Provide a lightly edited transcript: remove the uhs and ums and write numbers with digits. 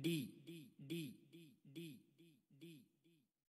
D.